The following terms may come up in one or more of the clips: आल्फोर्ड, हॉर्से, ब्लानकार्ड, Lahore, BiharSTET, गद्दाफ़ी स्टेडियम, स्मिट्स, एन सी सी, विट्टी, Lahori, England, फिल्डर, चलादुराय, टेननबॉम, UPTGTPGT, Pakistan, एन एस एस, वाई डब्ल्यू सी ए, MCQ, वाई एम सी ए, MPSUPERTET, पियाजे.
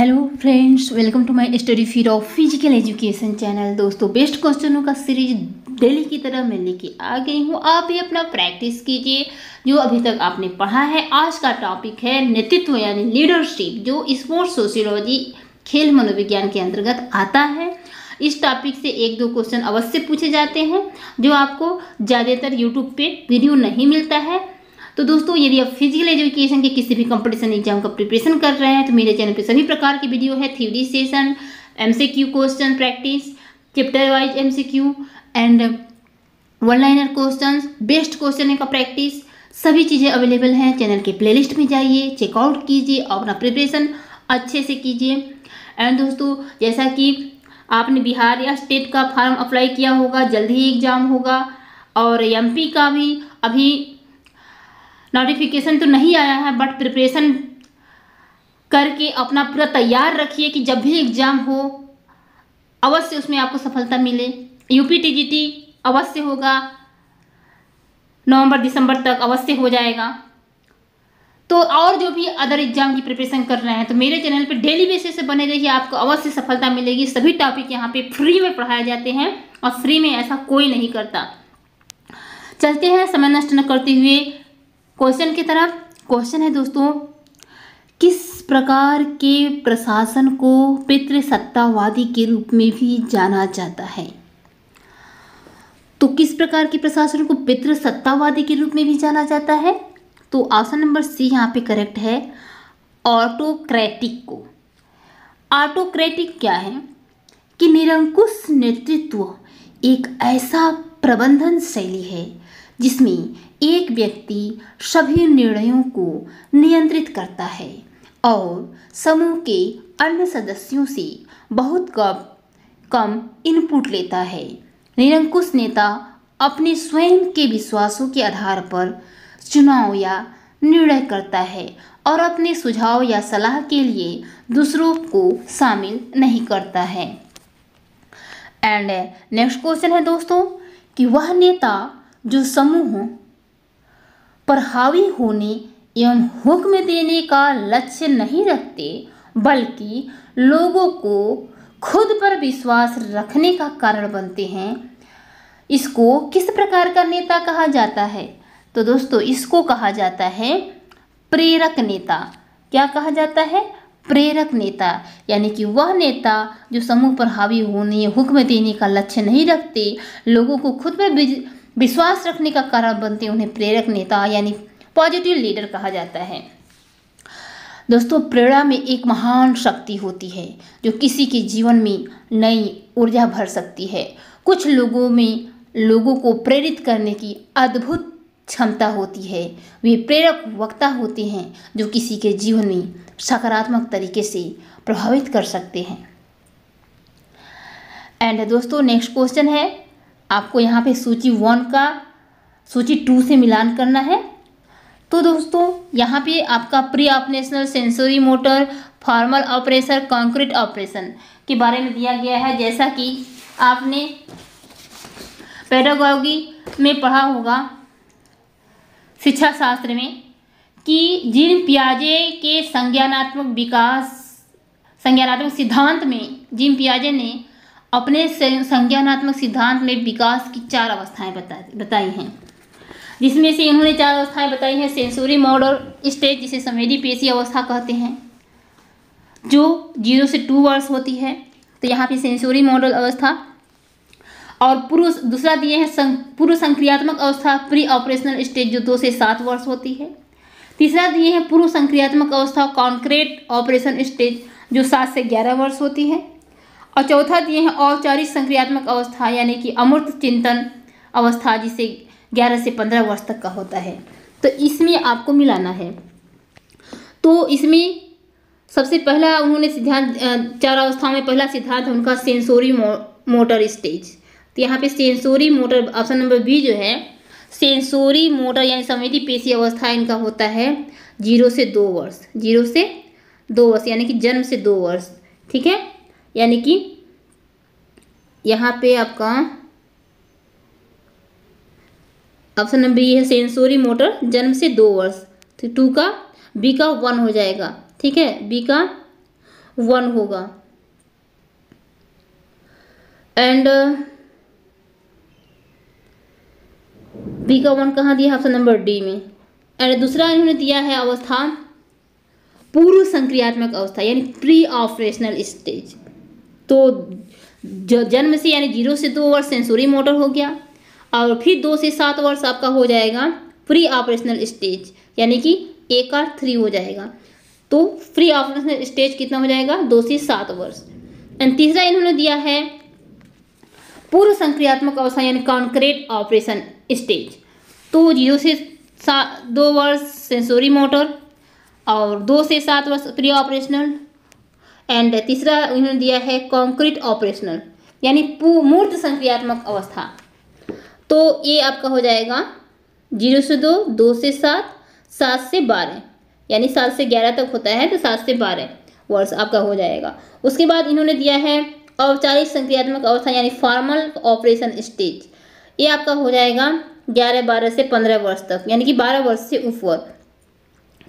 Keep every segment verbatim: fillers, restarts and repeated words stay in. Hello friends, welcome to my study fit of physical education channel. दोस्तों, best क्वेश्चनों का series daily की तरह मैं लेके आ गई हूँ। आप भी अपना प्रैक्टिस कीजिए जो अभी तक आपने पढ़ा है। आज का टॉपिक है नेतृत्व यानी लीडरशिप, जो स्पोर्ट्स सोशियोलॉजी खेल मनोविज्ञान के अंतर्गत आता है। इस टॉपिक से एक दो क्वेश्चन अवश्य पूछे जाते हैं जो आपको ज़्यादातर यूट्यूब पे वीडियो नहीं मिलता है। तो दोस्तों, यदि आप फिजिकल एजुकेशन के किसी भी कंपटीशन एग्जाम का प्रिपरेशन कर रहे हैं तो मेरे चैनल पे सभी प्रकार की वीडियो है। Theory session, MCQ question practice, chapter wise MCQ and one liner question, best question का प्रैक्टिस, सभी चीज़ें अवेलेबल हैं। चैनल के प्लेलिस्ट में जाइए, चेकआउट कीजिए और अपना प्रिपरेशन अच्छे से कीजिए। एंड दोस्तों, जैसा कि आपने बिहार या स्टेट का फॉर्म अप्लाई किया होगा, जल्द ही एग्ज़ाम होगा, और एमपी का भी अभी नोटिफिकेशन तो नहीं आया है, बट प्रिपरेशन करके अपना पूरा तैयार रखिए कि जब भी एग्ज़ाम हो अवश्य उसमें आपको सफलता मिले। यूपीटीजीटी अवश्य होगा, नवंबर दिसंबर तक अवश्य हो जाएगा। तो और जो भी अदर एग्जाम की प्रिपरेशन कर रहे हैं तो मेरे चैनल पे डेली बेसिस से बने रहिए, आपको अवश्य सफलता मिलेगी। सभी टॉपिक यहाँ पे फ्री में पढ़ाए जाते हैं और फ्री में ऐसा कोई नहीं करता। चलते हैं समय नष्ट न करते हुए क्वेश्चन की तरफ। क्वेश्चन है दोस्तों, किस प्रकार के प्रशासन को पितृसत्तावादी के रूप में भी जाना जाता है? तो किस प्रकार के प्रशासन को पितृसत्तावादी के रूप में भी जाना जाता है? तो ऑप्शन नंबर सी यहाँ पे करेक्ट है, ऑटोक्रेटिक को। ऑटोक्रेटिक क्या है कि निरंकुश नेतृत्व एक ऐसा प्रबंधन शैली है जिसमें एक व्यक्ति सभी निर्णयों को नियंत्रित करता है और समूह के अन्य सदस्यों से बहुत कम कम इनपुट लेता है। निरंकुश नेता अपने स्वयं के विश्वासों के आधार पर चुनाव या निर्णय करता है और अपने सुझाव या सलाह के लिए दूसरों को शामिल नहीं करता है। एंड नेक्स्ट क्वेश्चन है दोस्तों कि वह नेता जो समूह पर हावी होने एवं हुक्म देने का लक्ष्य नहीं रखते बल्कि लोगों को खुद पर विश्वास रखने का कारण बनते हैं, इसको किस प्रकार का नेता कहा जाता है? तो दोस्तों, इसको कहा जाता है प्रेरक नेता। क्या कहा जाता है? प्रेरक नेता। यानी कि वह नेता जो समूह पर हावी होने हुक्म देने का लक्ष्य नहीं रखते, लोगों को खुद पर विश्वास रखने का कारण बनते, उन्हें प्रेरक नेता यानी पॉजिटिव लीडर कहा जाता है। दोस्तों, प्रेरणा में एक महान शक्ति होती है जो किसी के जीवन में नई ऊर्जा भर सकती है। कुछ लोगों में लोगों को प्रेरित करने की अद्भुत क्षमता होती है। वे प्रेरक वक्ता होते हैं जो किसी के जीवन में सकारात्मक तरीके से प्रभावित कर सकते हैं। एंड दोस्तों, नेक्स्ट क्वेश्चन है, आपको यहाँ पे सूची वन का सूची टू से मिलान करना है। तो दोस्तों, यहाँ पे आपका pre operational sensory motor, formal operation, concrete operation के बारे में दिया गया है। जैसा कि आपने पेडागॉजी में पढ़ा होगा शिक्षा शास्त्र में कि जिन पियाजे के संज्ञानात्मक विकास संज्ञानात्मक सिद्धांत में जिन पियाजे ने अपने संज्ञानात्मक सिद्धांत में विकास की चार अवस्थाएं बता बताई हैं, जिसमें से इन्होंने चार अवस्थाएं बताई हैं। सेंसोरी मॉडल स्टेज, जिसे संवेदी पेशी अवस्था कहते हैं, जो जीरो से टू वर्ष होती है, तो यहाँ पे सेंसोरी मॉडल अवस्था। और पुरुष दूसरा दिए हैं पूर्व संक्रियात्मक अवस्था, प्री ऑपरेशनल स्टेज, जो दो से सात वर्ष होती है। तीसरा दिए हैं पूर्व संक्रियात्मक अवस्था, कॉन्क्रीट ऑपरेशन स्टेज, जो सात से ग्यारह वर्ष होती है। और चौथा दिए हैं औपचारिक संक्रियात्मक अवस्था, यानी कि अमूर्त चिंतन अवस्था, जिसे ग्यारह से पंद्रह वर्ष तक का होता है। तो इसमें आपको मिलाना है। तो इसमें सबसे पहला उन्होंने सिद्धांत, चार अवस्थाओं में पहला सिद्धांत है उनका सेंसोरी मोटर स्टेज। तो यहाँ पे sensory motor option number B जो है, सेंसोरी मोटर यानी संवेदी पेशी अवस्था इनका होता है जीरो से दो वर्ष, जीरो से दो वर्ष यानी कि जन्म से दो वर्ष, ठीक है। यानी कि यहाँ पे आपका ऑप्शन नंबर बी है सेंसोरी मोटर, जन्म से दो वर्ष, तो टू का बी का वन हो जाएगा, ठीक है, बी का वन होगा। एंड बी का वन कहाँ दिया, ऑप्शन नंबर डी में। एंड दूसरा इन्होंने दिया है अवस्था पूर्व संक्रियात्मक अवस्था यानी प्री ऑपरेशनल स्टेज। तो जन्म से यानी जीरो से दो वर्ष सेंसोरी मोटर हो गया और फिर दो से सात वर्ष आपका हो जाएगा प्री ऑपरेशनल स्टेज यानी कि ए का थ्री हो जाएगा। तो प्री ऑपरेशनल स्टेज कितना हो जाएगा, दो से सात वर्ष। एंड तीसरा इन्होंने दिया है पूर्व संक्रियात्मक अवस्था यानी कॉन्क्रीट ऑपरेशन स्टेज। तो जीरो से दो वर्ष सेंसोरी मोटर और दो से सात वर्ष प्री ऑपरेशनल। एंड तीसरा इन्होंने दिया है कॉन्क्रीट ऑपरेशनल यानी मूर्त संक्रियात्मक अवस्था। तो ये आपका हो जाएगा जीरो से दो, दो से सात, सात से बारह यानी सात से ग्यारह तक होता है, तो सात से बारह वर्ष आपका हो जाएगा। उसके बाद इन्होंने दिया है औपचारिक संक्रियात्मक अवस्था यानी फॉर्मल ऑपरेशन स्टेज। ये आपका हो जाएगा ग्यारह बारह से पंद्रह वर्ष तक यानी कि बारह वर्ष से ऊपर।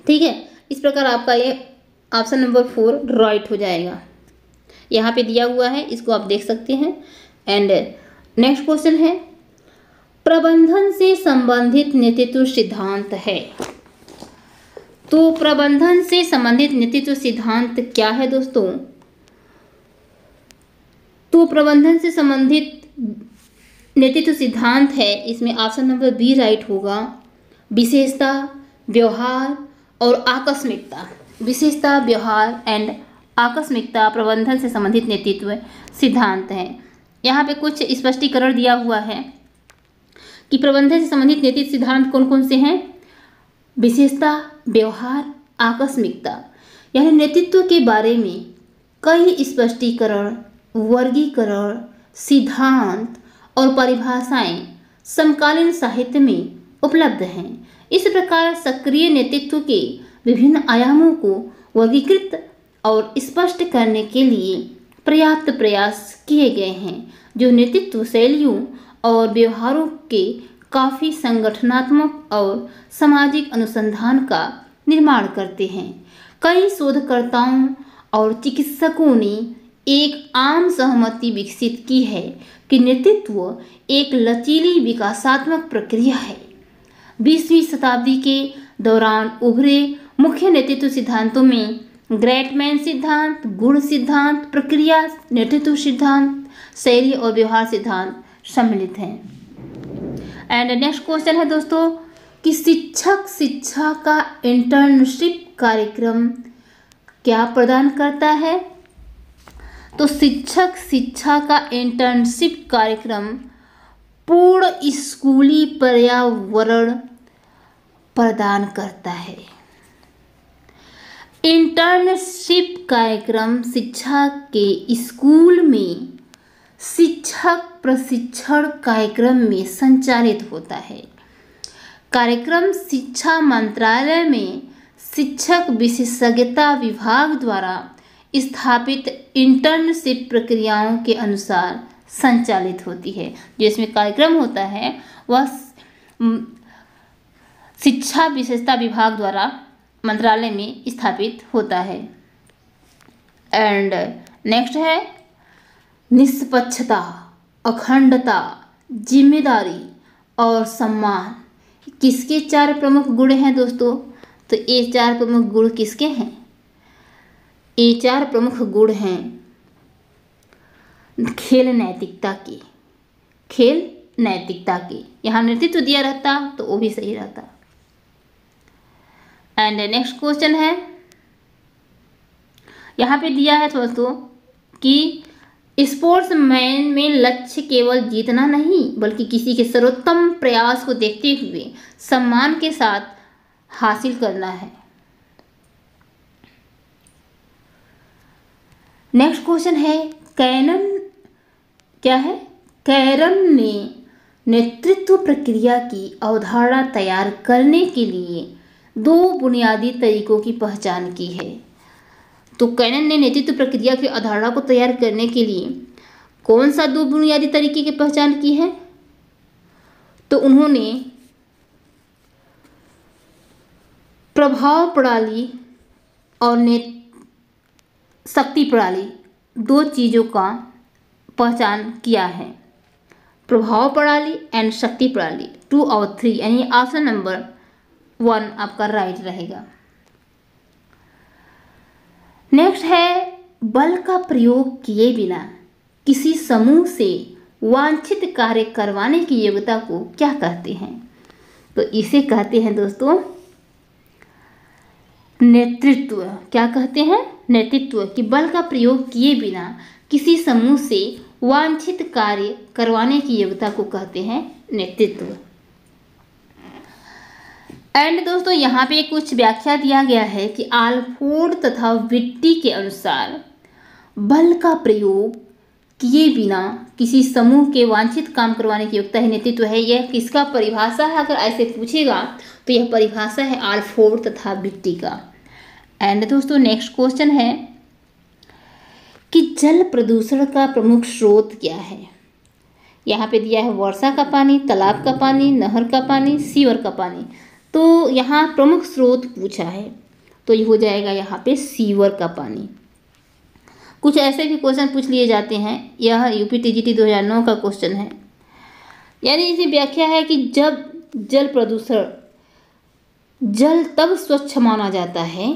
ठीक है, इस प्रकार आपका ये ऑप्शन नंबर फोर राइट हो जाएगा। यहाँ पे दिया हुआ है, इसको आप देख सकते हैं। एंड नेक्स्ट क्वेश्चन है प्रबंधन से संबंधित नेतृत्व सिद्धांत है। तो प्रबंधन से संबंधित नेतृत्व सिद्धांत क्या है दोस्तों? तो प्रबंधन से संबंधित नेतृत्व सिद्धांत है, इसमें ऑप्शन नंबर बी राइट होगा, विशेषता, व्यवहार और आकस्मिकता। विशेषता, व्यवहार एंड आकस्मिकता प्रबंधन से संबंधित नेतृत्व सिद्धांत है। यहाँ पे कुछ स्पष्टीकरण दिया हुआ है कि प्रबंधन से संबंधित नेतृत्व सिद्धांत कौन कौन से हैं, विशेषता, व्यवहार, आकस्मिकता। यानी नेतृत्व के बारे में कई स्पष्टीकरण, वर्गीकरण, सिद्धांत और परिभाषाएं समकालीन साहित्य में उपलब्ध हैं। इस प्रकार सक्रिय नेतृत्व के विभिन्न आयामों को वर्गीकृत और स्पष्ट करने के लिए पर्याप्त प्रयास किए गए हैं, जो नेतृत्व शैलियों और व्यवहारों के काफ़ी संगठनात्मक और सामाजिक अनुसंधान का निर्माण करते हैं। कई शोधकर्ताओं और चिकित्सकों ने एक आम सहमति विकसित की है कि नेतृत्व एक लचीली विकासात्मक प्रक्रिया है। बीसवीं शताब्दी के दौरान उभरे मुख्य नेतृत्व सिद्धांतों में ग्रेटमैन सिद्धांत, गुण सिद्धांत, प्रक्रिया नेतृत्व सिद्धांत, शैली और व्यवहार सिद्धांत सम्मिलित हैं। एंड नेक्स्ट क्वेश्चन है दोस्तों कि शिक्षक शिक्षा का इंटर्नशिप कार्यक्रम क्या प्रदान करता है? तो शिक्षक शिक्षा का इंटर्नशिप कार्यक्रम पूर्ण स्कूली पर्यावरण प्रदान करता है। इंटर्नशिप कार्यक्रम शिक्षा के स्कूल में शिक्षक प्रशिक्षण कार्यक्रम में संचालित होता है। कार्यक्रम शिक्षा मंत्रालय में शिक्षक विशेषज्ञता विभाग द्वारा स्थापित इंटर्नशिप प्रक्रियाओं के अनुसार संचालित होती है। जो इसमें कार्यक्रम होता है वह शिक्षा विशेषता विभाग द्वारा मंत्रालय में स्थापित होता है। एंड नेक्स्ट है निष्पक्षता, अखंडता, जिम्मेदारी और सम्मान। किसके चार प्रमुख गुण हैं दोस्तों? तो ये चार प्रमुख गुण किसके हैं? ये चार प्रमुख गुण हैं खेल नैतिकता के। खेल नैतिकता के यहाँ नेतृत्व दिया रहता तो वो भी सही रहता। एंड नेक्स्ट क्वेश्चन है, यहाँ पे दिया है दोस्तों कि स्पोर्ट्समैन में लक्ष्य केवल जीतना नहीं बल्कि किसी के सर्वोत्तम प्रयास को देखते हुए सम्मान के साथ हासिल करना है। नेक्स्ट क्वेश्चन है कैनन क्या है कैरम ने नेतृत्व प्रक्रिया की अवधारणा तैयार करने के लिए दो बुनियादी तरीकों की पहचान की है। तो कैनन ने नेतृत्व प्रक्रिया की अवधारणा को तैयार करने के लिए कौन सा दो बुनियादी तरीके की पहचान की है? तो उन्होंने प्रभाव प्रणाली और ने शक्ति प्रणाली दो चीज़ों का पहचान किया है, प्रभाव प्रणाली एंड शक्ति प्रणाली, टू और थ्री, यानी ऑप्शन नंबर वन आपका राइट रहेगा। नेक्स्ट है बल का प्रयोग किए बिना किसी समूह से वांछित कार्य करवाने की योग्यता को क्या कहते हैं? तो इसे कहते हैं दोस्तों नेतृत्व। क्या कहते हैं? नेतृत्व। कि बल का प्रयोग किए बिना किसी समूह से वांछित कार्य करवाने की योग्यता को कहते हैं नेतृत्व। एंड दोस्तों यहाँ पे कुछ व्याख्या दिया गया है कि आल्फोर्ड तथा विट्टी के अनुसार बल का प्रयोग किए बिना किसी समूह के वांछित काम करवाने की योग्यता ही नेतृत्व है। यह किसका परिभाषा है? अगर ऐसे पूछेगा तो यह परिभाषा है आल्फोर्ड तथा विट्टी का। एंड दोस्तों नेक्स्ट क्वेश्चन है कि जल प्रदूषण का प्रमुख स्रोत क्या है? यहाँ पे दिया है वर्षा का पानी, तालाब का पानी, नहर का पानी, सीवर का पानी। तो यहाँ प्रमुख स्रोत पूछा है तो ये हो जाएगा यहाँ पे सीवर का पानी। कुछ ऐसे भी क्वेश्चन पूछ लिए जाते हैं, यह यूपीटीजीटी दो हज़ार नौ का क्वेश्चन है। यानी इसे व्याख्या है कि जब जल प्रदूषण, जल तब स्वच्छ माना जाता है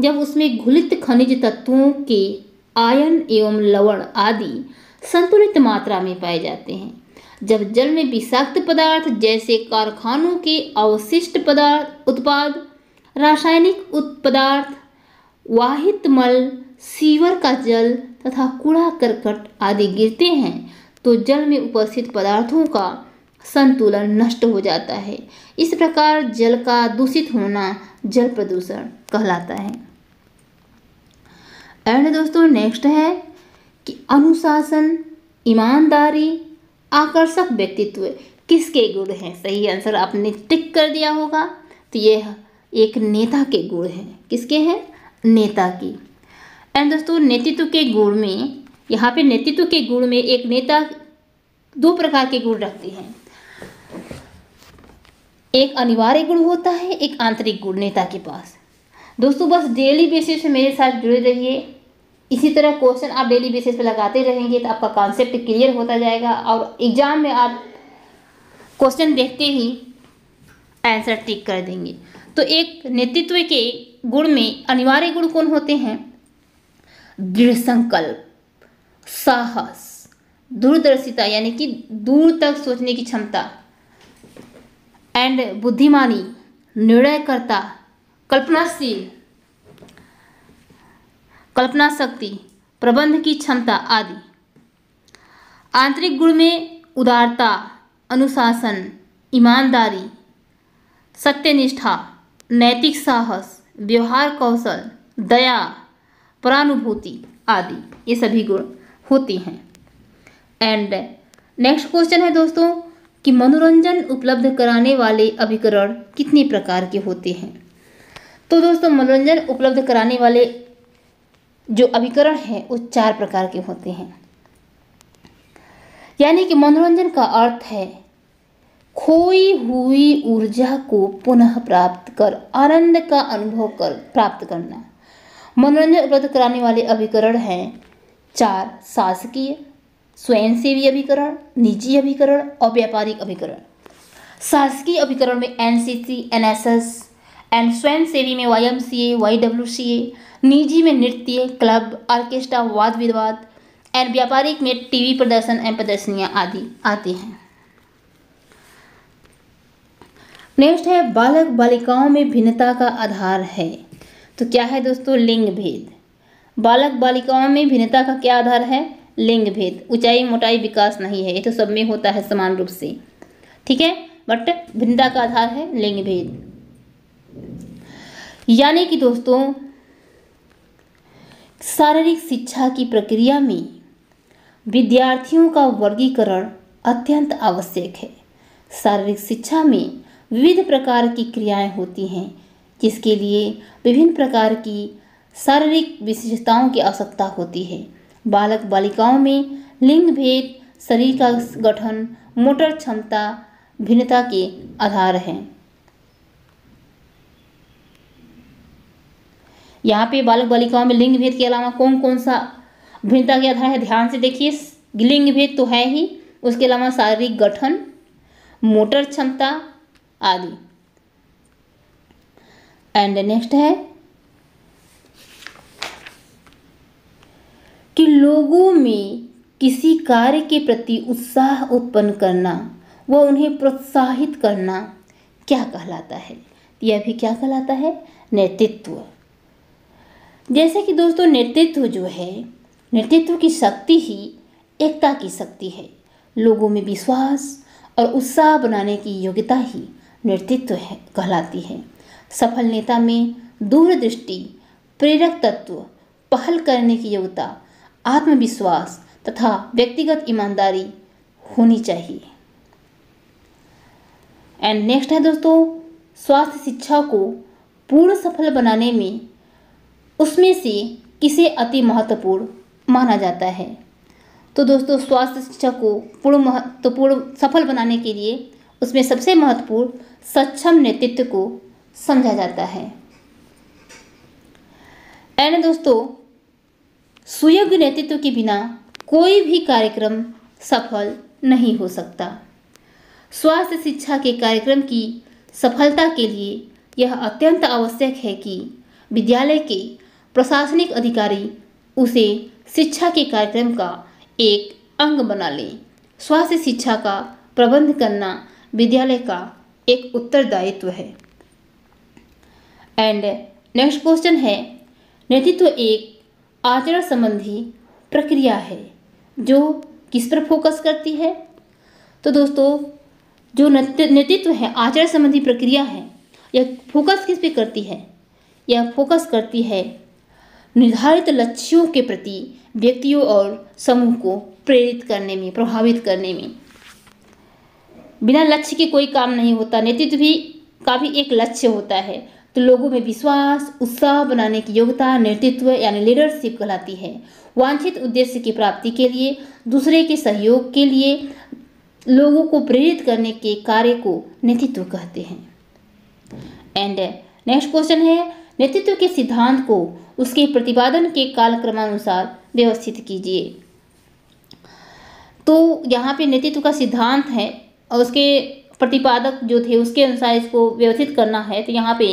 जब उसमें घुलित खनिज तत्वों के आयन एवं लवण आदि संतुलित मात्रा में पाए जाते हैं। जब जल में विषाक्त पदार्थ जैसे कारखानों के अवशिष्ट पदार्थ, उत्पाद, रासायनिक उत्पदार्थ, वाहित मल, सीवर का जल तथा कूड़ा करकट आदि गिरते हैं तो जल में उपस्थित पदार्थों का संतुलन नष्ट हो जाता है। इस प्रकार जल का दूषित होना जल प्रदूषण कहलाता है। एंड दोस्तों नेक्स्ट है कि अनुशासन, ईमानदारी, आकर्षक व्यक्तित्व किसके गुण हैं? सही आंसर आपने टिक कर दिया होगा तो ये एक नेता के गुण हैं। किसके हैं? नेता की। एंड दोस्तों नेतृत्व के गुण में, यहाँ पे नेतृत्व के गुण में एक नेता दो प्रकार के गुण रखते हैं, एक अनिवार्य गुण होता है, एक आंतरिक गुण नेता के पास। दोस्तों बस डेली बेसिस पे मेरे साथ जुड़े रहिए, इसी तरह क्वेश्चन आप डेली बेसिस पे लगाते रहेंगे तो आपका कॉन्सेप्ट क्लियर होता जाएगा और एग्ज़ाम में आप क्वेश्चन देखते ही आंसर टिक कर देंगे। तो एक नेतृत्व के गुण में अनिवार्य गुण कौन होते हैं? दृढ़ संकल्प, साहस, दूरदर्शिता यानी कि दूर तक सोचने की क्षमता, एंड बुद्धिमानी, निर्णयकर्ता, कल्पनाशील, कल्पना शक्ति, प्रबंध की क्षमता आदि। आंतरिक गुण में उदारता, अनुशासन, ईमानदारी, सत्यनिष्ठा, नैतिक साहस, व्यवहार कौशल, दया, परानुभूति आदि, ये सभी गुण होते हैं। एंड नेक्स्ट क्वेश्चन है दोस्तों कि मनोरंजन उपलब्ध कराने वाले अभिकरण कितने प्रकार के होते हैं? तो दोस्तों मनोरंजन उपलब्ध कराने वाले जो अभिकरण हैं वो चार प्रकार के होते हैं। यानी कि मनोरंजन का अर्थ है खोई हुई ऊर्जा को पुनः प्राप्त कर आनंद का अनुभव कर प्राप्त करना। मनोरंजन उपलब्ध कराने वाले अभिकरण हैं चार, शासकीय, स्वयंसेवी अभिकरण, निजी अभिकरण और व्यापारिक अभिकरण। शासकीय अभिकरण में एन सी सी, एन एस एस, and स्वयंसेवी में वाई एम सी ए, वाई डब्ल्यू सी ए, निजी में नृत्य, क्लब, ऑर्केस्ट्रा, वाद विवाद, एंड व्यापारिक में टीवी प्रदर्शन एवं प्रदर्शनियाँ आदि आते हैं। नेक्स्ट है बालक बालिकाओं में भिन्नता का आधार है। तो क्या है दोस्तों? लिंग भेद। बालक बालिकाओं में भिन्नता का क्या आधार है? लिंग भेद। ऊंचाई मोटाई विकास नहीं है, ये तो सब में होता है समान रूप से, ठीक है, बट भिन्नता का आधार है लिंग भेद। यानी कि दोस्तों शारीरिक शिक्षा की प्रक्रिया में विद्यार्थियों का वर्गीकरण अत्यंत आवश्यक है। शारीरिक शिक्षा में विविध प्रकार की क्रियाएं होती हैं जिसके लिए विभिन्न प्रकार की शारीरिक विशेषताओं की आवश्यकता होती है। बालक बालिकाओं में लिंग भेद, शरीर का गठन, मोटर क्षमता भिन्नता के आधार हैं। यहाँ पे बालक बालिकाओं में लिंग भेद के अलावा कौन कौन सा भिन्नता के आधार है, ध्यान से देखिए। लिंग भेद तो है ही, उसके अलावा शारीरिक गठन, मोटर क्षमता आदि। एंड नेक्स्ट है कि लोगों में किसी कार्य के प्रति उत्साह उत्पन्न करना व उन्हें प्रोत्साहित करना क्या कहलाता है, यह भी क्या कहलाता है, नेतृत्व। जैसे कि दोस्तों नेतृत्व जो है, नेतृत्व की शक्ति ही एकता की शक्ति है। लोगों में विश्वास और उत्साह बनाने की योग्यता ही नेतृत्व है कहलाती है। सफल नेता में दूरदृष्टि, प्रेरक तत्व, पहल करने की योग्यता, आत्मविश्वास तथा व्यक्तिगत ईमानदारी होनी चाहिए। एंड नेक्स्ट है दोस्तों, स्वास्थ्य शिक्षा को पूर्ण सफल बनाने में उसमें से किसे अति महत्वपूर्ण माना जाता है। तो दोस्तों स्वास्थ्य शिक्षा को पूर्ण महत्वपूर्ण सफल बनाने के लिए उसमें सबसे महत्वपूर्ण सक्षम नेतृत्व को समझा जाता है। एंड दोस्तों सुयोग्य नेतृत्व के बिना कोई भी कार्यक्रम सफल नहीं हो सकता। स्वास्थ्य शिक्षा के कार्यक्रम की सफलता के लिए यह अत्यंत आवश्यक है कि विद्यालय के प्रशासनिक अधिकारी उसे शिक्षा के कार्यक्रम का एक अंग बना लें। स्वास्थ्य शिक्षा का प्रबंध करना विद्यालय का एक उत्तरदायित्व है। एंड नेक्स्ट क्वेश्चन है, नेतृत्व एक आचरण संबंधी प्रक्रिया है जो किस पर फोकस करती है। तो दोस्तों जो नेतृत्व है, आचरण संबंधी प्रक्रिया है, यह फोकस किस पे करती है, यह फोकस करती है निर्धारित लक्ष्यों के प्रति व्यक्तियों और समूह को प्रेरित करने में, प्रभावित करने में। बिना लक्ष्य के कोई काम नहीं होता, नेतृत्व भी का भी एक लक्ष्य होता है। तो लोगों में विश्वास, उत्साह बनाने की योग्यता नेतृत्व यानी लीडरशिप कहलाती है। वांछित उद्देश्य की प्राप्ति के लिए दूसरे के सहयोग के लिए लोगों को प्रेरित करने के कार्य को नेतृत्व कहते हैं। एंड नेक्स्ट क्वेश्चन है, नेतृत्व के सिद्धांत को उसके प्रतिपादन के कालक्रमानुसार व्यवस्थित कीजिए। तो यहाँ पे नेतृत्व का सिद्धांत है और उसके प्रतिपादक जो थे उसके अनुसार इसको व्यवस्थित करना है। तो यहाँ पे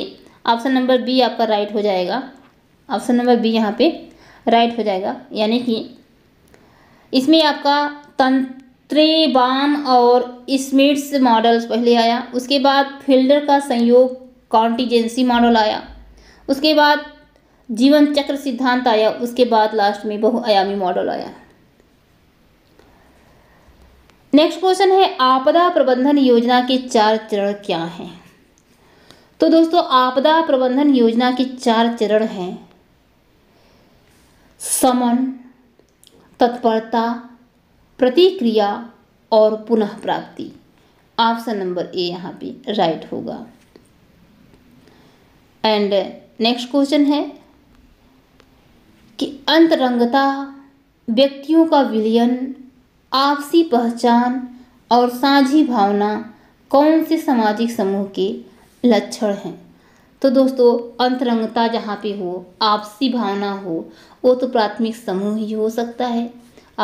ऑप्शन नंबर बी आपका राइट हो जाएगा, ऑप्शन नंबर बी यहाँ पे राइट हो जाएगा। यानी कि इसमें आपका तंत्रे बाम और स्मिट्स मॉडल्स पहले आया, उसके बाद फिल्डर का संयोग कॉन्टीजेंसी मॉडल आया, उसके बाद जीवन चक्र सिद्धांत आया, उसके बाद लास्ट में बहुआयामी मॉडल आया। नेक्स्ट क्वेश्चन है, आपदा प्रबंधन योजना के चार चरण क्या हैं। तो दोस्तों आपदा प्रबंधन योजना के चार चरण हैं, समन, तत्परता, प्रतिक्रिया और पुनः प्राप्ति। ऑप्शन नंबर ए यहाँ पे राइट होगा। एंड नेक्स्ट क्वेश्चन है कि अंतरंगता, व्यक्तियों का विलयन, आपसी पहचान और साझी भावना कौन से सामाजिक समूह के लक्षण हैं। तो दोस्तों अंतरंगता जहाँ पे हो, आपसी भावना हो, वो तो प्राथमिक समूह ही हो सकता है।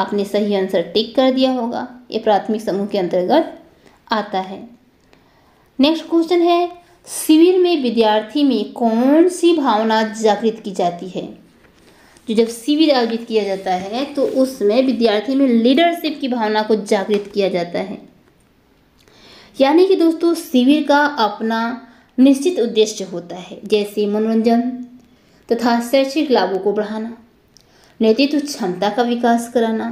आपने सही आंसर टिक कर दिया होगा, ये प्राथमिक समूह के अंतर्गत आता है। नेक्स्ट क्वेश्चन है, शिविर में विद्यार्थी में कौन सी भावना जागृत की जाती है। जो जब शिविर आयोजित किया जाता है तो उसमें विद्यार्थी में लीडरशिप की भावना को जागृत किया जाता है। यानी कि दोस्तों शिविर का अपना निश्चित उद्देश्य होता है, जैसे मनोरंजन तथा शैक्षिक लाभों को बढ़ाना, नेतृत्व क्षमता का विकास कराना,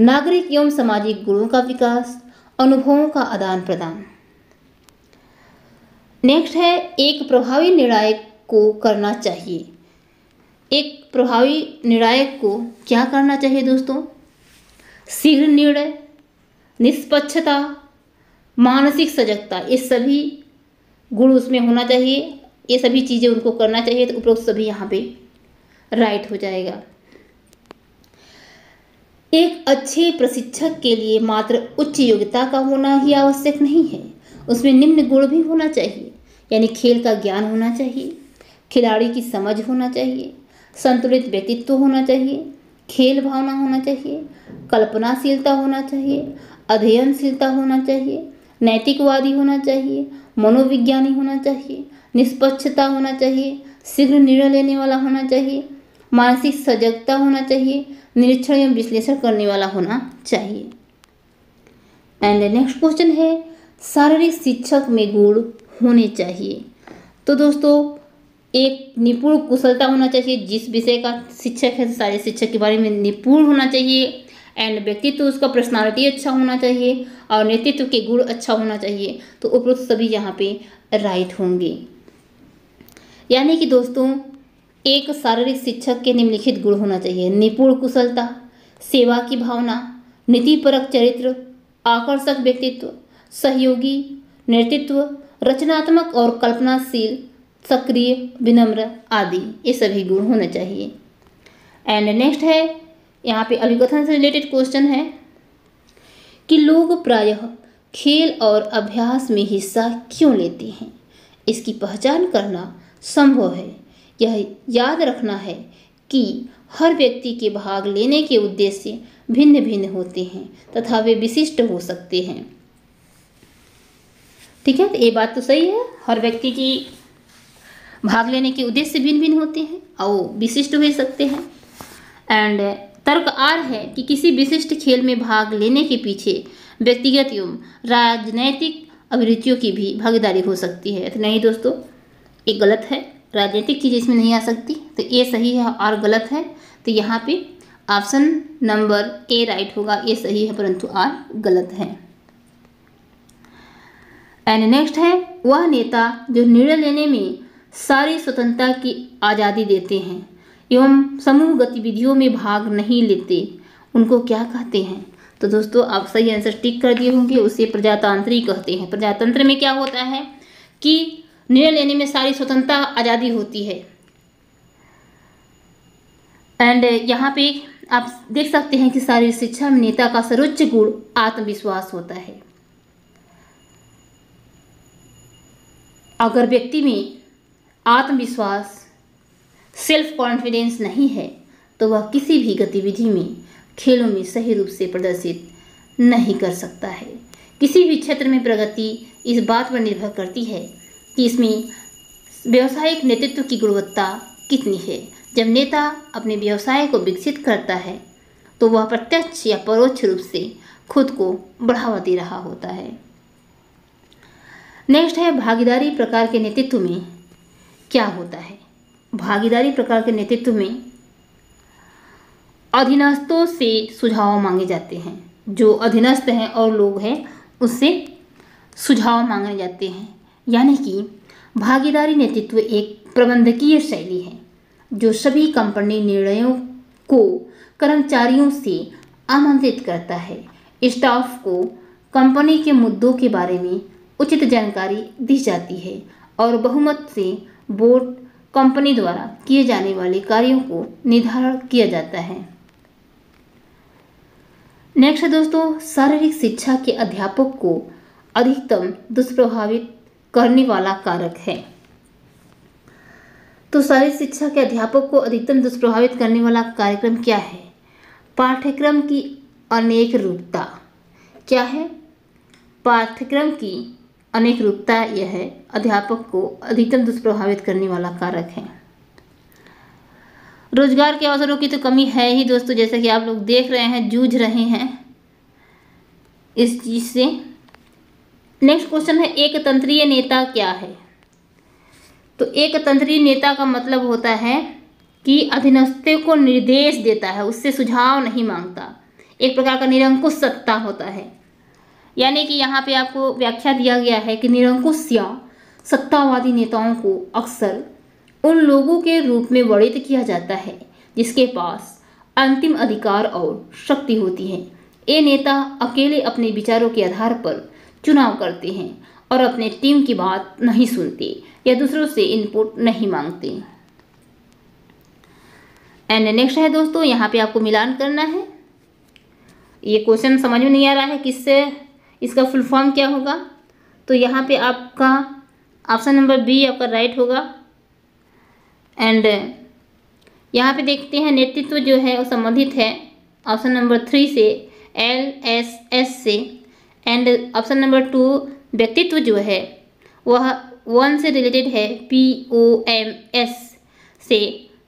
नागरिक एवं सामाजिक गुणों का विकास, अनुभवों का आदान प्रदान। नेक्स्ट है, एक प्रभावी निर्णायक को करना चाहिए। एक प्रभावी निर्णायक को क्या करना चाहिए दोस्तों, शीघ्र निर्णय, निष्पक्षता, मानसिक सजगता, ये सभी गुण उसमें होना चाहिए, ये सभी चीज़ें उनको करना चाहिए। तो उपरोक्त सभी यहाँ पे राइट हो जाएगा। एक अच्छे प्रशिक्षक के लिए मात्र उच्च योग्यता का होना ही आवश्यक नहीं है, उसमें निम्न गुण भी होना चाहिए। यानी खेल का ज्ञान होना चाहिए, खिलाड़ी की समझ होना चाहिए, संतुलित व्यक्तित्व होना चाहिए, खेल भावना होना चाहिए, कल्पनाशीलता होना चाहिए, अध्ययनशीलता होना चाहिए, नैतिकवादी होना चाहिए, मनोविज्ञानी होना चाहिए, निष्पक्षता होना चाहिए, शीघ्र निर्णय लेने वाला होना चाहिए, मानसिक सजगता होना चाहिए, निरीक्षण एवं विश्लेषण करने वाला होना चाहिए। एंड नेक्स्ट क्वेश्चन है शारीरिक शिक्षक में गुण होने चाहिए। तो दोस्तों एक निपुण कुशलता होना चाहिए, जिस विषय का शिक्षक है सारे शिक्षक के बारे में निपुण होना चाहिए। एंड व्यक्तित्व उसका पर्सनालिटी अच्छा होना चाहिए और नेतृत्व के गुण अच्छा होना चाहिए। तो उपरोक्त सभी यहाँ पे राइट होंगे। यानी कि दोस्तों एक शारीरिक शिक्षक के निम्नलिखित गुण होना चाहिए: निपुण कुशलता, सेवा की भावना, नीतिपरक चरित्र, आकर्षक व्यक्तित्व, सहयोगी नेतृत्व, रचनात्मक और कल्पनाशील, सक्रिय, विनम्र आदि, ये सभी गुण होने चाहिए। एंड नेक्स्ट है यहाँ पे अभिकथन से रिलेटेड क्वेश्चन है कि लोग प्रायः खेल और अभ्यास में हिस्सा क्यों लेते हैं, इसकी पहचान करना संभव है। यह याद रखना है कि हर व्यक्ति के भाग लेने के उद्देश्य भिन्न भिन्न होते हैं तथा वे विशिष्ट हो सकते हैं। ठीक है, तो ये बात तो सही है, हर व्यक्ति की भाग लेने के उद्देश्य भिन्न भिन्न होते हैं और विशिष्ट हो सकते हैं। एंड तर्क आर है कि किसी विशिष्ट खेल में भाग लेने के पीछे व्यक्तिगत एवं राजनैतिक अभिरुचियों की भी भागीदारी हो सकती है। तो नहीं दोस्तों, ये गलत है, राजनीतिक चीज़ इसमें नहीं आ सकती। तो ये सही है और गलत है। तो यहाँ पे ऑप्शन नंबर ए राइट होगा, ये सही है परंतु आर गलत है। एंड नेक्स्ट है वह नेता जो निर्णय लेने में सारी स्वतंत्रता की आज़ादी देते हैं एवं समूह गतिविधियों में भाग नहीं लेते, उनको क्या कहते हैं। तो दोस्तों आप सही आंसर टिक कर दिए होंगे, उसे प्रजातांत्रिक कहते हैं। प्रजातंत्र में क्या होता है कि निर्णय लेने में सारी स्वतंत्रता आज़ादी होती है। एंड यहाँ पे आप देख सकते हैं कि शारीरिक शिक्षा में नेता का सर्वोच्च गुण आत्मविश्वास होता है। अगर व्यक्ति में आत्मविश्वास, सेल्फ कॉन्फिडेंस नहीं है तो वह किसी भी गतिविधि में, खेलों में सही रूप से प्रदर्शित नहीं कर सकता है। किसी भी क्षेत्र में प्रगति इस बात पर निर्भर करती है कि इसमें व्यावसायिक नेतृत्व की गुणवत्ता कितनी है। जब नेता अपने व्यवसाय को विकसित करता है तो वह प्रत्यक्ष या परोक्ष रूप से खुद को बढ़ावा दे रहा होता है। नेक्स्ट है भागीदारी प्रकार के नेतृत्व में क्या होता है। भागीदारी प्रकार के नेतृत्व में अधीनस्थों से सुझाव मांगे जाते हैं। जो अधीनस्थ हैं और लोग हैं उससे सुझाव मांगे जाते हैं। यानी कि भागीदारी नेतृत्व एक प्रबंधकीय शैली है जो सभी कंपनी निर्णयों को कर्मचारियों से आमंत्रित करता है। स्टाफ को कंपनी के मुद्दों के बारे में उचित जानकारी दी जाती है और बहुमत से बोर्ड कंपनी द्वारा किए जाने वाले कार्यों को निर्धारण किया जाता है। नेक्स्ट दोस्तों, शारीरिक शिक्षा के अध्यापक को अधिकतम दुष्प्रभावित करने वाला कारक है। तो शारीरिक शिक्षा के अध्यापक को अधिकतम दुष्प्रभावित करने वाला कार्यक्रम क्या है। पाठ्यक्रम की अनेक रूपता क्या है। पाठ्यक्रम की अनेक रूपता यह है अध्यापक को अधिकतम दुष्प्रभावित करने वाला कारक है। रोजगार के अवसरों की तो कमी है ही दोस्तों, जैसा कि आप लोग देख रहे हैं, जूझ रहे हैं इस चीज़ से। नेक्स्ट क्वेश्चन है एक तंत्रीय नेता क्या है। तो एक तंत्रीय नेता का मतलब होता है कि अधीनस्थों को निर्देश देता है, उससे सुझाव नहीं मांगता, एक प्रकार का निरंकुश सत्ता होता है। यानी कि यहाँ पे आपको व्याख्या दिया गया है कि निरंकुश या सत्तावादी नेताओं को अक्सर उन लोगों के रूप में वर्णित किया जाता है जिसके पास अंतिम अधिकार और शक्ति होती है। ये नेता अकेले अपने विचारों के आधार पर चुनाव करते हैं और अपने टीम की बात नहीं सुनते या दूसरों से इनपुट नहीं मांगते। एंड नेक्स्ट है दोस्तों, यहाँ पे आपको मिलान करना है। ये क्वेश्चन समझ में नहीं आ रहा है किससे, इसका फुल फॉर्म क्या होगा। तो यहाँ पे आपका ऑप्शन नंबर बी आपका राइट होगा। एंड यहाँ पे देखते हैं नेतृत्व जो है वो संबंधित है ऑप्शन नंबर थ्री से एल एस एस से, एंड ऑप्शन नंबर टू व्यक्तित्व जो है वह वन से रिलेटेड है पी ओ एम एस से।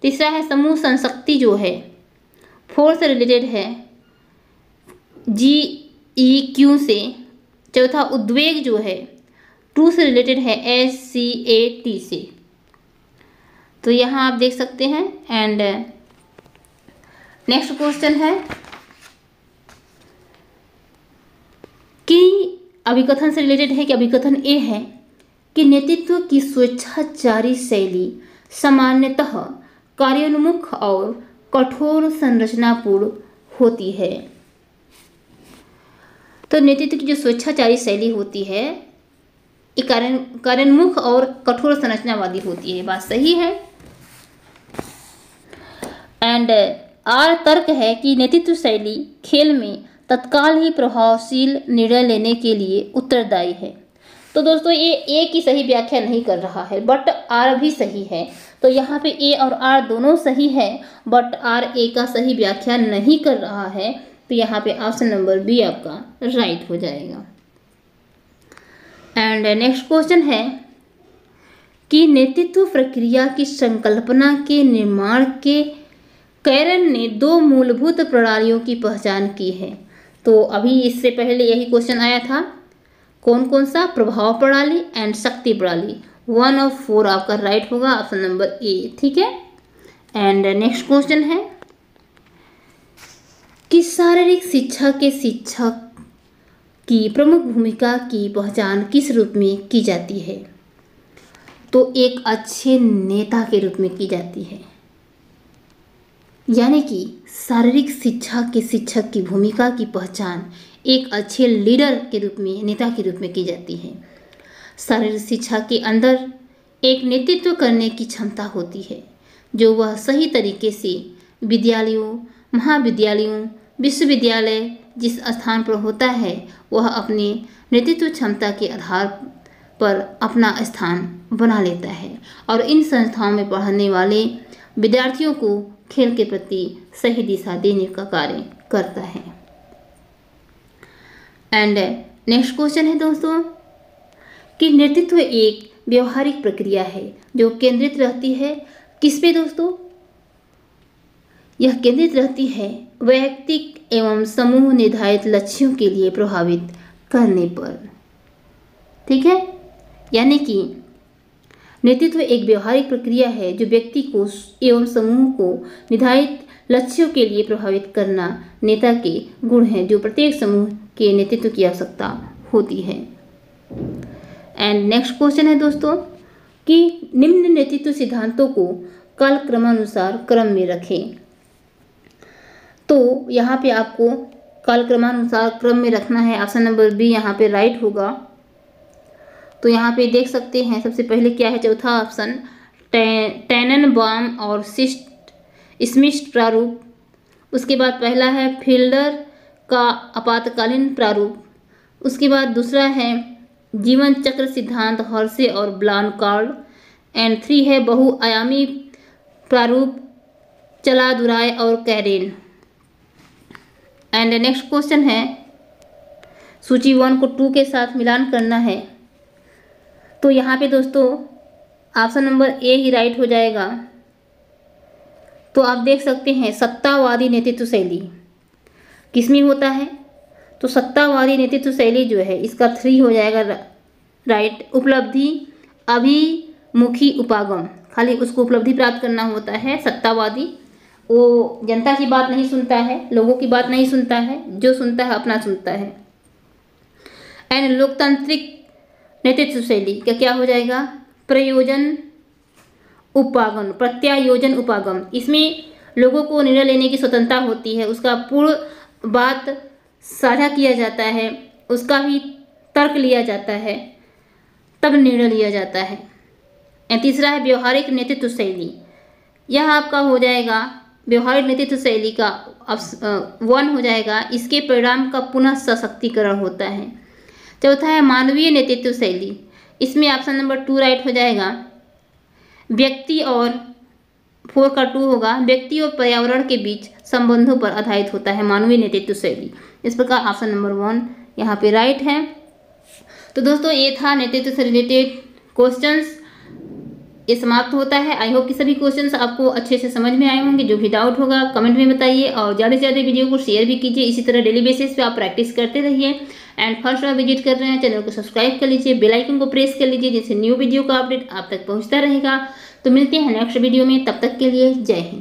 तीसरा है समूह संशक्ति जो है फोर से रिलेटेड है जी ई क्यू से। चौथा उद्वेग जो है टू से रिलेटेड है एस सी ए टी से। तो यहाँ आप देख सकते हैं। एंड नेक्स्ट क्वेश्चन है कि अभिकथन से रिलेटेड है कि अभिकथन ए है कि नेतृत्व की स्वेच्छाचारी शैली सामान्यतः कार्योन्मुख और कठोर संरचनापूर्ण होती है। तो नेतृत्व की जो स्वेच्छाचारी शैली होती है ये कारण कार्योन्मुख और कठोर संरचनावादी होती है, बात सही है। एंड आर तर्क है कि नेतृत्व शैली खेल में तत्काल ही प्रभावशील निर्णय लेने के लिए उत्तरदायी है। तो दोस्तों ये ए की सही व्याख्या नहीं कर रहा है बट आर भी सही है। तो यहाँ पे ए और आर दोनों सही है बट आर ए का सही व्याख्या नहीं कर रहा है। तो यहाँ पे ऑप्शन नंबर बी आपका राइट हो जाएगा। एंड नेक्स्ट क्वेश्चन है कि नेतृत्व प्रक्रिया की संकल्पना के निर्माण के कैरन ने दो मूलभूत प्रणालियों की पहचान की है। तो अभी इससे पहले यही क्वेश्चन आया था, कौन कौन सा? प्रभाव प्रणाली एंड शक्ति प्रणाली। वन ऑफ फोर आपका राइट होगा ऑप्शन नंबर ए, ठीक है। एंड नेक्स्ट क्वेश्चन है कि शारीरिक शिक्षा के शिक्षक की प्रमुख भूमिका की पहचान किस रूप में की जाती है? तो एक अच्छे नेता के रूप में की जाती है। यानी कि शारीरिक शिक्षा के शिक्षक की भूमिका की पहचान एक अच्छे लीडर के रूप में, नेता के रूप में की जाती है। शारीरिक शिक्षा के अंदर एक नेतृत्व करने की क्षमता होती है जो वह सही तरीके से विद्यालयों, महाविद्यालयों, विश्वविद्यालय जिस स्थान पर होता है वह अपने नेतृत्व क्षमता के आधार पर अपना स्थान बना लेता है और इन संस्थाओं में पढ़ने वाले विद्यार्थियों को खेल के प्रति सही दिशा देने का कार्य करता है। एंड नेक्स्ट क्वेश्चन है दोस्तों कि नेतृत्व एक व्यवहारिक प्रक्रिया है जो केंद्रित रहती है किस पे? दोस्तों यह केंद्रित रहती है वैयक्तिक एवं समूह निर्धारित लक्ष्यों के लिए प्रभावित करने पर, ठीक है। यानी कि नेतृत्व एक व्यवहारिक प्रक्रिया है जो व्यक्ति को एवं समूह को निर्धारित लक्ष्यों के लिए प्रभावित करना नेता के गुण हैं जो प्रत्येक समूह के नेतृत्व की आवश्यकता होती है। एंड नेक्स्ट क्वेश्चन है दोस्तों कि निम्न नेतृत्व सिद्धांतों को कालक्रमानुसार क्रम में रखें। तो यहाँ पे आपको कालक्रमानुसार क्रम में रखना है, ऑप्शन नंबर बी यहाँ पे राइट होगा। तो यहाँ पे देख सकते हैं सबसे पहले क्या है, चौथा ऑप्शन टेननबॉम और सिस्ट स्मिथ प्रारूप, उसके बाद पहला है फिल्डर का आपातकालीन प्रारूप, उसके बाद दूसरा है जीवन चक्र सिद्धांत हॉर्से और ब्लानकार्ड, एंड थ्री है बहुआयामी प्रारूप चलादुराय और कैरेन। एंड नेक्स्ट क्वेश्चन है सूची वन को टू के साथ मिलान करना है। तो यहाँ पे दोस्तों ऑप्शन नंबर ए ही राइट हो जाएगा। तो आप देख सकते हैं सत्तावादी नेतृत्व शैली किसमें होता है? तो सत्तावादी नेतृत्व शैली जो है इसका थ्री हो जाएगा राइट। उपलब्धि अभिमुखी उपागम, खाली उसको उपलब्धि प्राप्त करना होता है। सत्तावादी वो जनता की बात नहीं सुनता है, लोगों की बात नहीं सुनता है, जो सुनता है अपना सुनता है। एंड लोकतांत्रिक नेतृत्व शैली का क्या हो जाएगा? प्रयोजन उपागम, प्रत्यायोजन उपागम। इसमें लोगों को निर्णय लेने की स्वतंत्रता होती है, उसका पूर्ण बात साझा किया जाता है, उसका भी तर्क लिया जाता है तब निर्णय लिया जाता है। एंड तीसरा है व्यवहारिक नेतृत्व शैली, यह आपका हो जाएगा व्यवहारिक नेतृत्व शैली का वन हो जाएगा, इसके परिणाम का पुनः सशक्तिकरण होता है। चौथा है मानवीय नेतृत्व शैली, इसमें ऑप्शन नंबर टू राइट हो जाएगा। व्यक्ति और फोर का टू होगा, व्यक्ति और पर्यावरण के बीच संबंधों पर आधारित होता है मानवीय नेतृत्व शैली। इस प्रकार ऑप्शन नंबर वन यहाँ पे राइट है। तो दोस्तों ये था नेतृत्व से रिलेटेड क्वेश्चंस, ये समाप्त होता है। आई होप कि सभी क्वेश्चंस आपको अच्छे से समझ में आए होंगे। जो भी डाउट होगा कमेंट में बताइए और ज़्यादा से ज़्यादा वीडियो को शेयर भी कीजिए। इसी तरह डेली बेसिस पे आप प्रैक्टिस करते रहिए। एंड फर्स्ट बार विजिट कर रहे हैं चैनल को सब्सक्राइब कर लीजिए, बेल आइकन को प्रेस कर लीजिए, जिससे न्यू वीडियो का अपडेट आप तक पहुँचता रहेगा। तो मिलते हैं नेक्स्ट वीडियो में, तब तक के लिए जय हिंद।